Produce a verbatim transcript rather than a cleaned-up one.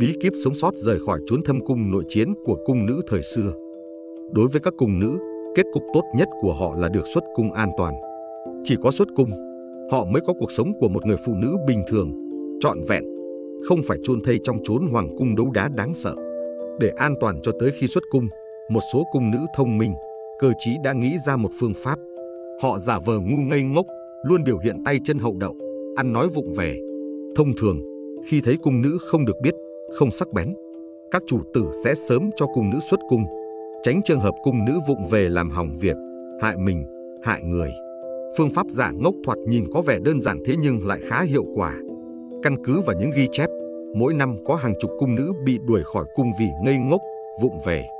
bí kíp sống sót rời khỏi chốn thâm cung nội chiến của cung nữ thời xưa. Đối với các cung nữ, kết cục tốt nhất của họ là được xuất cung an toàn. Chỉ có xuất cung, họ mới có cuộc sống của một người phụ nữ bình thường, trọn vẹn, không phải chôn thây trong chốn hoàng cung đấu đá đáng sợ. Để an toàn cho tới khi xuất cung, một số cung nữ thông minh, cơ trí đã nghĩ ra một phương pháp. Họ giả vờ ngu ngây ngốc, luôn biểu hiện tay chân hậu đậu, ăn nói vụng về. Thông thường, khi thấy cung nữ không được biết, không sắc bén, các chủ tử sẽ sớm cho cung nữ xuất cung, tránh trường hợp cung nữ vụng về làm hỏng việc, hại mình, hại người. Phương pháp giả ngốc thoạt nhìn có vẻ đơn giản thế nhưng lại khá hiệu quả. Căn cứ vào những ghi chép, mỗi năm có hàng chục cung nữ bị đuổi khỏi cung vì ngây ngốc, vụng về.